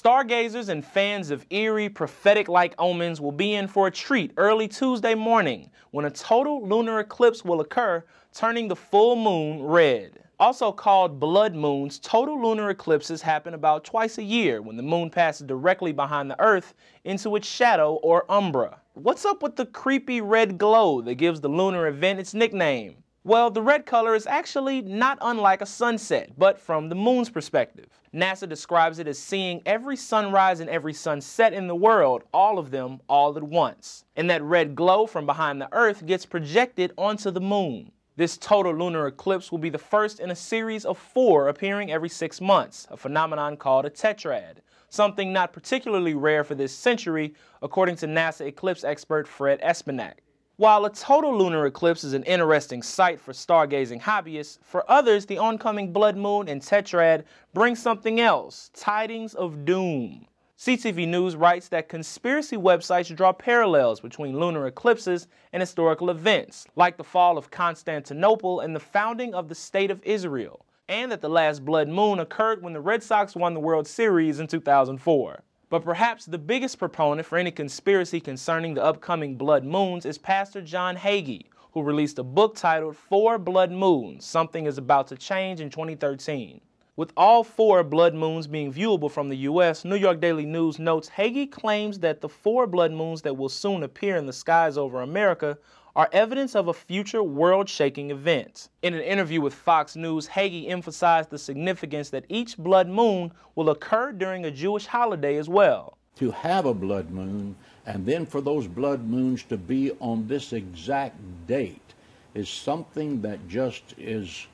Stargazers and fans of eerie, prophetic-like omens will be in for a treat early Tuesday morning when a total lunar eclipse will occur, turning the full moon red. Also called blood moons, total lunar eclipses happen about twice a year when the moon passes directly behind the Earth into its shadow or umbra. What's up with the creepy red glow that gives the lunar event its nickname? Well, the red color is actually not unlike a sunset, but from the moon's perspective. NASA describes it as seeing every sunrise and every sunset in the world, all of them, all at once. And that red glow from behind the Earth gets projected onto the moon. This total lunar eclipse will be the first in a series of four appearing every 6 months, a phenomenon called a tetrad, something not particularly rare for this century, according to NASA eclipse expert Fred Espenak. While a total lunar eclipse is an interesting sight for stargazing hobbyists, for others the oncoming blood moon and tetrad bring something else, tidings of doom. CTV News writes that conspiracy websites draw parallels between lunar eclipses and historical events, like the fall of Constantinople and the founding of the State of Israel, and that the last blood moon occurred when the Red Sox won the World Series in 2004. But perhaps the biggest proponent for any conspiracy concerning the upcoming blood moons is Pastor John Hagee, who released a book titled Four Blood Moons, Something is About to Change in 2013. With all four blood moons being viewable from the U.S., New York Daily News notes Hagee claims that the four blood moons that will soon appear in the skies over America are evidence of a future world-shaking event. In an interview with Fox News, Hagee emphasized the significance that each blood moon will occur during a Jewish holiday as well. To have a blood moon and then for those blood moons to be on this exact date is something that just is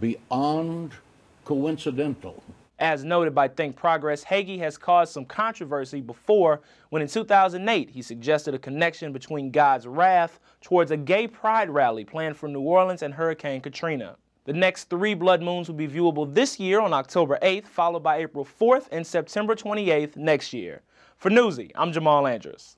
beyond coincidental. As noted by Think Progress, Hagee has caused some controversy before when in 2008 he suggested a connection between God's wrath towards a gay pride rally planned for New Orleans and Hurricane Katrina. The next three blood moons will be viewable this year on October 8th, followed by April 4th and September 28th next year. For Newsy, I'm Jamal Andrews.